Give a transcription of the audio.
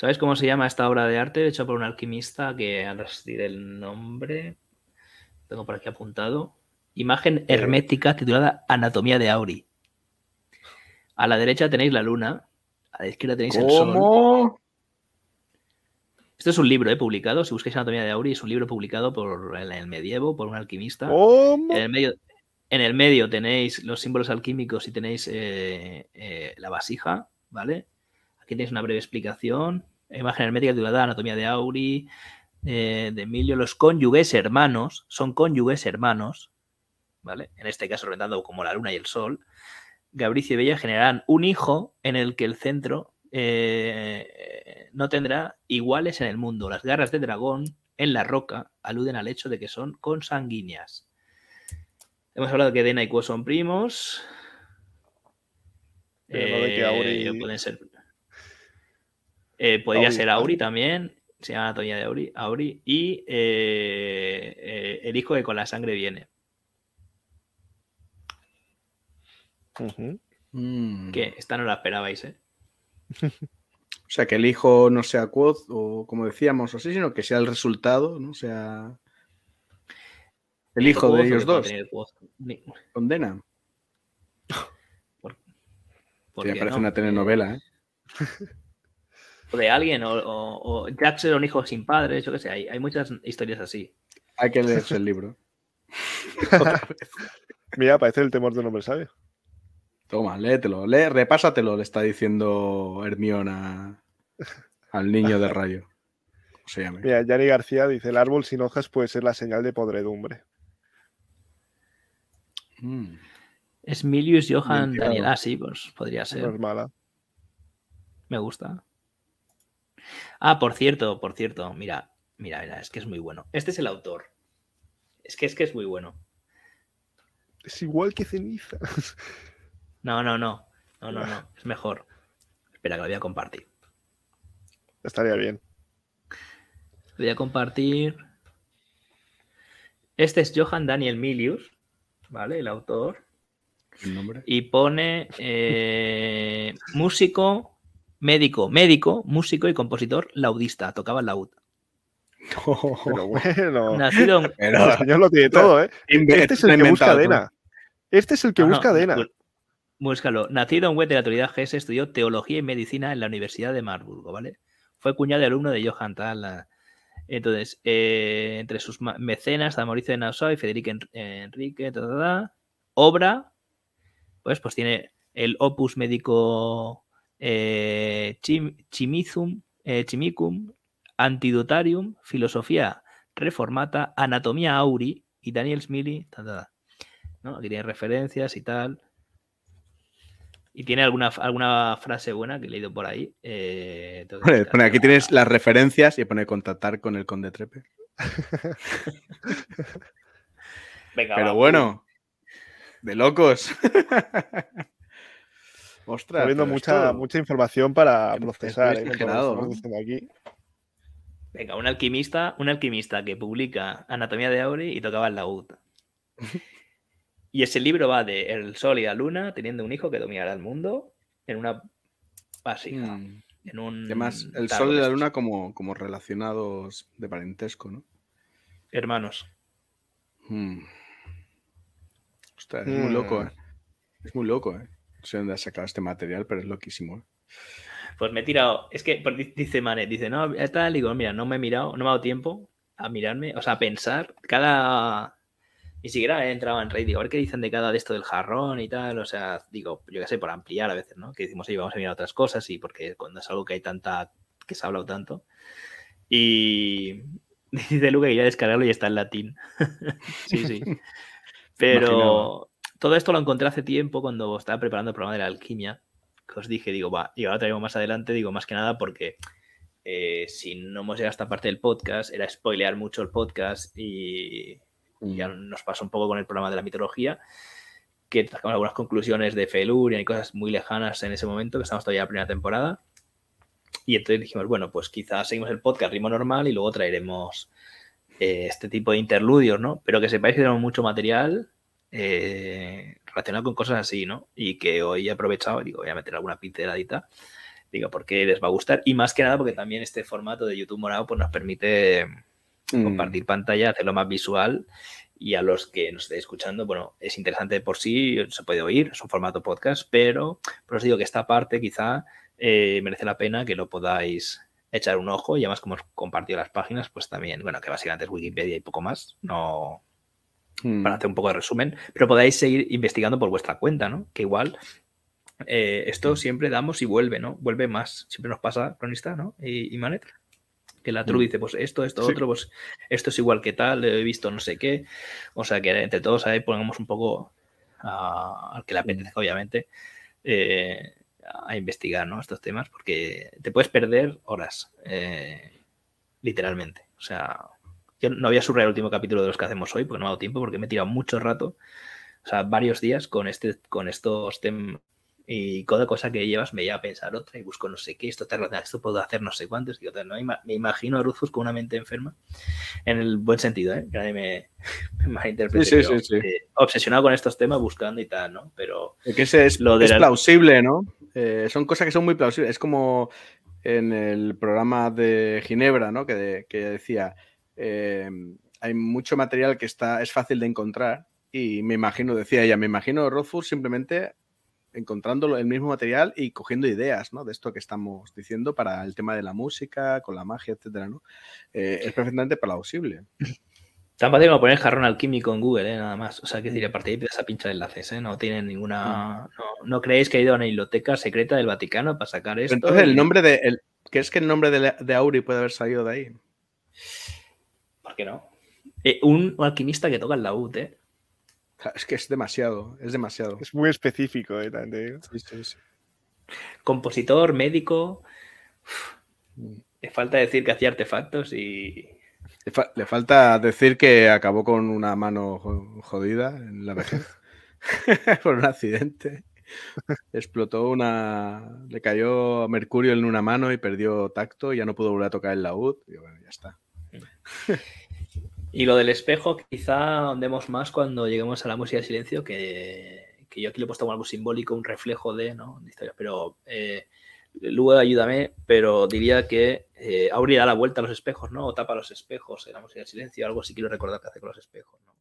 ¿Sabes cómo se llama esta obra de arte hecha por un alquimista que ahora os diré el nombre? Tengo por aquí apuntado. Imagen hermética titulada Anatomía de Auri. A la derecha tenéis la luna, a la izquierda tenéis el sol. ¿Cómo? Esto es un libro publicado. Si buscáis Anatomía de Auri, es un libro publicado en el medievo por un alquimista. ¿Cómo? En el medio tenéis los símbolos alquímicos y tenéis la vasija, ¿vale? Aquí tenéis una breve explicación. Imagen hermética titulada Anatomía de Auri, de Emilio. Los cónyuges hermanos, son cónyuges hermanos, ¿vale? En este caso representando como la luna y el sol. Gabricio y Bella generarán un hijo en el que el centro no tendrá iguales en el mundo. Las garras de dragón en la roca aluden al hecho de que son consanguíneas. Hemos hablado que Dena y Quo son primos. Pero no de que Auri... pueden ser... podría Auri, ser Auri también. Se llama Anatomía de Auri. Auri y el hijo que con la sangre viene. Que esta no la esperabais, ¿eh? O sea, que el hijo no sea Kvothe o como decíamos así, sino que sea el resultado, ¿no? O sea, el hijo de ellos dos. Condena. Me parece una telenovela, ¿eh? O de alguien, o Jack era un hijo sin padres, yo qué sé. Hay muchas historias así. Hay que leerse el libro. Mira, parece el temor de un hombre sabio. Toma, léetelo, repásatelo, le está diciendo Hermiona al niño de rayo. ¿Cómo se llama? Mira, Yanni García dice, el árbol sin hojas puede ser la señal de podredumbre. Es Milius Johann Daniel. Ah, sí, pues podría ser. No es mala. Me gusta. Ah, por cierto, mira, es que es muy bueno. Este es el autor. Es que es muy bueno. Es igual que ceniza. No, es mejor. Espera, que lo voy a compartir. Estaría bien. Lo voy a compartir. Este es Johann Daniel Milius, ¿vale? El autor. ¿El nombre? Y pone músico, médico, músico y compositor laudista. Tocaba el laúd. Oh, pero bueno. Nacido en... Pero el señor lo tiene todo, ¿eh? Este es el que busca Dena. Este es el que busca Dena. Búscalo. Nacido en Goethe, la autoridad Hesse, estudió teología y medicina en la Universidad de Marburgo, ¿vale? Fue cuñado y alumno de Johan Tal. Entonces, entre sus mecenas, a Mauricio de Nassau y Federico Enrique, obra, pues tiene el Opus Médico Chimicum, Antidotarium, Filosofía Reformata, Anatomía Auri y Daniel Smili, ¿no? Aquí tiene referencias y tal. Y tiene alguna frase buena que he leído por ahí. Pone, aquí tienes las referencias y pone contactar con el conde Trepe. Venga, pero va, bueno, de locos. Ostras. Estoy viendo mucha información para procesar. Aquí. Venga, un alquimista que publica Anatomía de Auri y tocaba el laúd. Y ese libro va de el sol y la luna teniendo un hijo que dominará el mundo en una vasija. Además, el sol y la luna como relacionados de parentesco, ¿no? Hermanos. Ostras, es muy loco, ¿eh? Es muy loco, ¿eh? No sé dónde has sacado este material, pero es loquísimo, ¿eh? Pues me he tirado... Es que dice Manet, no, tal, digo, mira, no me he mirado, no me ha dado tiempo a mirarme, o sea, a pensar cada... Ni siquiera he entrado en Reddit, digo, a ver qué dicen de cada de esto del jarrón y tal, o sea, digo, yo qué sé, por ampliar a veces, ¿no? Que decimos, oye, vamos a mirar otras cosas y porque cuando es algo que hay tanta, que se ha hablado tanto. Y dice Luca que ya descargarlo y está en latín. Sí. Pero imaginado. Todo esto lo encontré hace tiempo cuando estaba preparando el programa de la alquimia, que os dije, digo, va, y ahora traemos más adelante, digo, más que nada porque... si no hemos llegado a esta parte del podcast, era spoilear mucho el podcast y... Ya nos pasó un poco con el programa de la mitología, que sacamos algunas conclusiones de Feluria y cosas muy lejanas en ese momento, que estamos todavía en la primera temporada. Y entonces dijimos, bueno, pues quizás seguimos el podcast ritmo normal y luego traeremos este tipo de interludios, ¿no? Pero que sepáis que tenemos mucho material relacionado con cosas así, ¿no? Y que hoy he aprovechado, digo, voy a meter alguna pinceladita digo, porque les va a gustar, y más que nada porque también este formato de YouTube Morado pues nos permite compartir pantalla, hacerlo más visual, y a los que nos estéis escuchando, bueno, es interesante de por sí, se puede oír, es un formato podcast, pero os digo que esta parte quizá merece la pena que lo podáis echar un ojo, y además como os compartido las páginas, pues también, bueno, que básicamente es Wikipedia y poco más, no... para hacer un poco de resumen, pero podáis seguir investigando por vuestra cuenta, ¿no? Que igual esto siempre damos y vuelve, ¿no? Vuelve más. Siempre nos pasa, Cronista, ¿no? Y Manet. Que la Tru dice, pues esto, sí. Otro, pues esto es igual que tal, he visto no sé qué. O sea, que entre todos ahí pongamos un poco al que le apetezca, obviamente, a investigar, ¿no? Estos temas, porque te puedes perder horas, literalmente. O sea... Yo no había subrayado el último capítulo de los que hacemos hoy, porque no me ha dado tiempo, porque me he tirado mucho rato, o sea, varios días con estos temas, y cada cosa que llevas me lleva a pensar otra y busco no sé qué, esto puedo hacer no sé cuántos, y otra, ¿no? Me imagino a Rothfuss con una mente enferma, en el buen sentido, ¿eh? Que nadie me malinterprete. Sí. Obsesionado con estos temas, buscando y tal, ¿no? Pero... Que ese es, lo de es la... plausible, ¿no? Son cosas que son muy plausibles. Es como en el programa de Ginebra, ¿no? Que decía... hay mucho material que es fácil de encontrar, y me imagino, decía ella, me imagino Rothfuss simplemente encontrando el mismo material y cogiendo ideas, ¿no? De esto que estamos diciendo para el tema de la música, con la magia, etcétera, ¿no? Es perfectamente plausible. Tan fácil como poner jarrón alquímico en Google, nada más. O sea, que decir, a partir de esa pincha de enlaces, no tienen ninguna... No creéis que ha ido a una biblioteca secreta del Vaticano para sacar esto. Pero entonces, ¿crees que el nombre de Auri puede haber salido de ahí? Que no. Un alquimista que toca el laúd, ¿eh? Es que es demasiado, Es muy específico, también te digo. Sí. Compositor, médico. Le falta decir que hacía artefactos y... Le falta decir que acabó con una mano jodida en la vejez. Por un accidente. Le cayó mercurio en una mano y perdió tacto. Ya no pudo volver a tocar el laúd. Y bueno, ya está. Y lo del espejo, quizá andemos más cuando lleguemos a la música de silencio, que yo aquí le he puesto como algo simbólico, un reflejo de, ¿no? de historia. Pero luego ayúdame, pero diría que Auri da la vuelta a los espejos, ¿no? O tapa los espejos en la música de silencio, algo sí quiero recordar que hace con los espejos, ¿no?